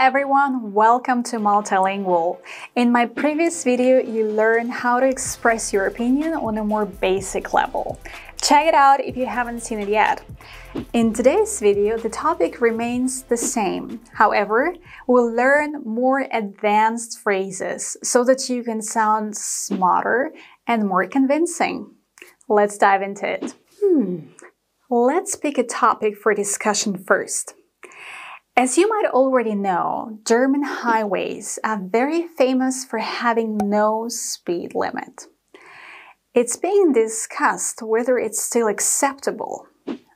everyone, welcome to Multilingual. In my previous video, you learned how to express your opinion on a more basic level. Check it out if you haven't seen it yet. In today's video, the topic remains the same. However, we'll learn more advanced phrases so that you can sound smarter and more convincing. Let's dive into it. Let's pick a topic for discussion first. As you might already know, German highways are very famous for having no speed limit. It's being discussed whether it's still acceptable.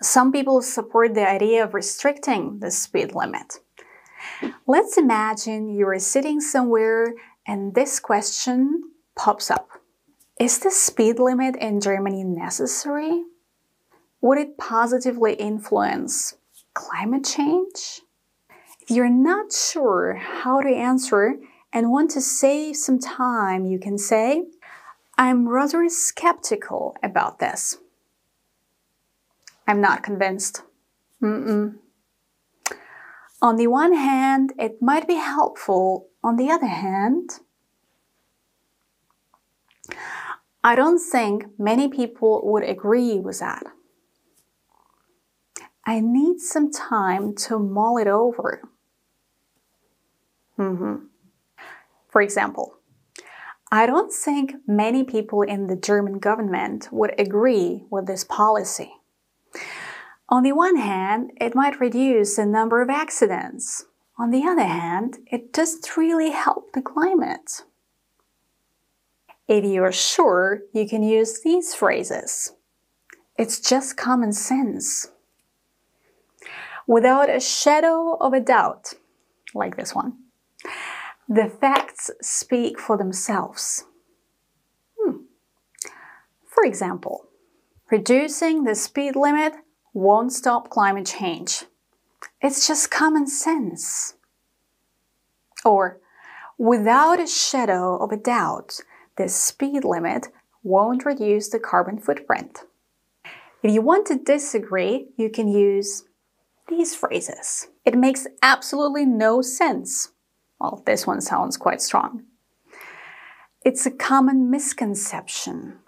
Some people support the idea of restricting the speed limit. Let's imagine you are sitting somewhere and this question pops up. Is the speed limit in Germany necessary? Would it positively influence climate change? If you're not sure how to answer and want to save some time, you can say, I'm rather skeptical about this. I'm not convinced. On the one hand, it might be helpful. On the other hand, I don't think many people would agree with that. I need some time to mull it over. For example, I don't think many people in the German government would agree with this policy. On the one hand, it might reduce the number of accidents. On the other hand, it doesn't really help the climate. If you're sure, you can use these phrases. It's just common sense. Without a shadow of a doubt, like this one. The facts speak for themselves. For example, reducing the speed limit won't stop climate change. It's just common sense. Or, without a shadow of a doubt, the speed limit won't reduce the carbon footprint. If you want to disagree, you can use these phrases. It makes absolutely no sense. Well, this one sounds quite strong. It's a common misconception.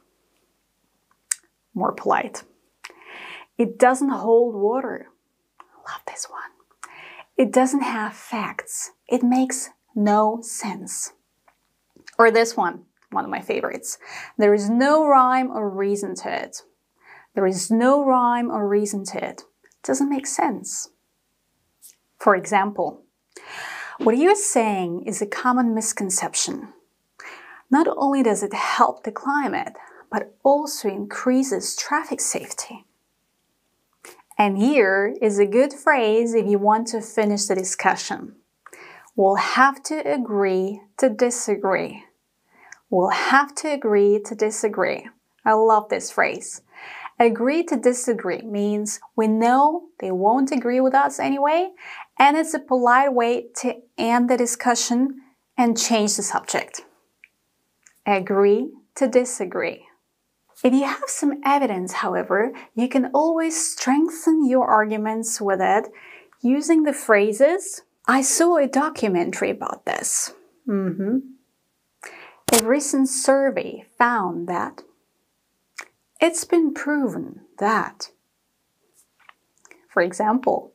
More polite. It doesn't hold water. Love this one. It doesn't have facts. It makes no sense. Or this one of my favorites. There is no rhyme or reason to it. There is no rhyme or reason to it. Doesn't make sense. For example, what you're saying is a common misconception. Not only does it help the climate, but also increases traffic safety. And here is a good phrase if you want to finish the discussion. We'll have to agree to disagree. We'll have to agree to disagree. I love this phrase. Agree to disagree means we know they won't agree with us anyway, and it's a polite way to end the discussion and change the subject. Agree to disagree. If you have some evidence, however, you can always strengthen your arguments with it using the phrases, I saw a documentary about this. A recent survey found that. It's been proven that. For example,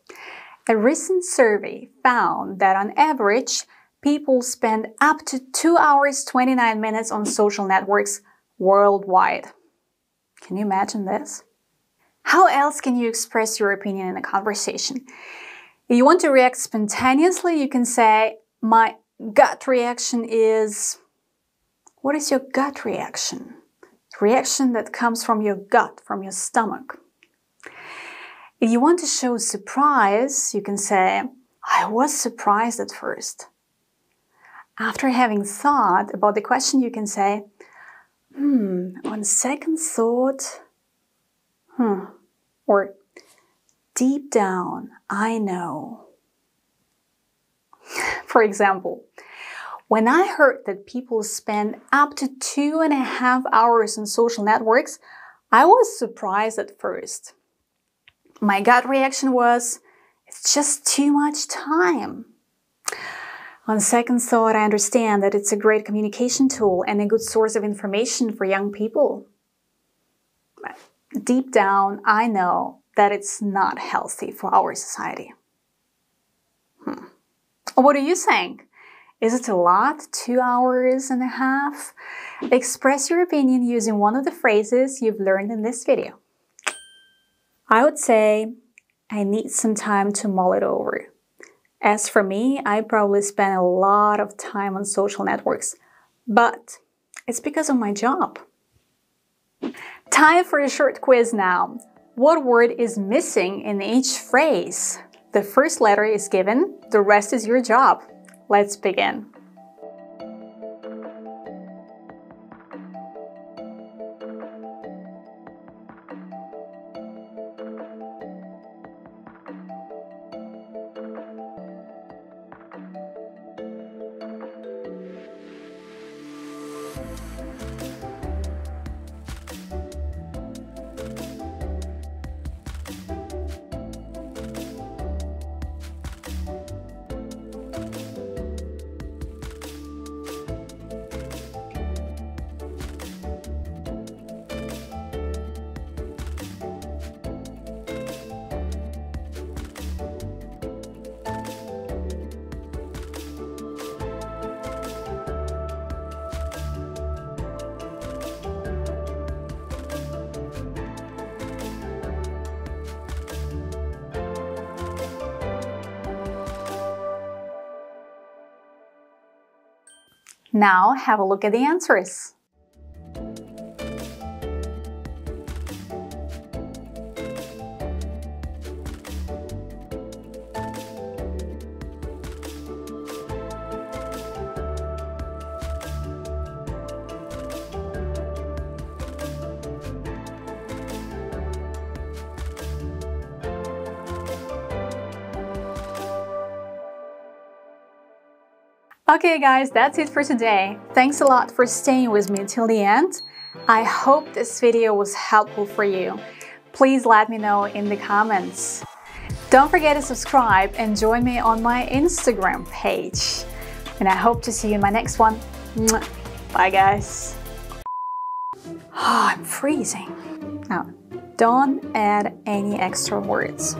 a recent survey found that on average, people spend up to 2 hours 29 minutes on social networks worldwide. Can you imagine this? How else can you express your opinion in a conversation? If you want to react spontaneously, you can say, my gut reaction is... What is your gut reaction? Reaction that comes from your gut, from your stomach. If you want to show surprise, you can say, I was surprised at first. After having thought about the question, you can say, on second thought, or deep down, I know. For example, when I heard that people spend up to 2.5 hours on social networks, I was surprised at first. My gut reaction was, it's just too much time. On second thought, I understand that it's a great communication tool and a good source of information for young people. Deep down, I know that it's not healthy for our society. What do you think? Is it a lot? 2.5 hours? Express your opinion using one of the phrases you've learned in this video. I would say, I need some time to mull it over. As for me, I probably spend a lot of time on social networks, but it's because of my job. Time for a short quiz now. What word is missing in each phrase? The first letter is given, the rest is your job. Let's begin. Now have a look at the answers. Okay guys, that's it for today. Thanks a lot for staying with me till the end. I hope this video was helpful for you. Please let me know in the comments. Don't forget to subscribe and join me on my Instagram page. And I hope to see you in my next one. Bye guys. Oh, I'm freezing. Now, don't add any extra words.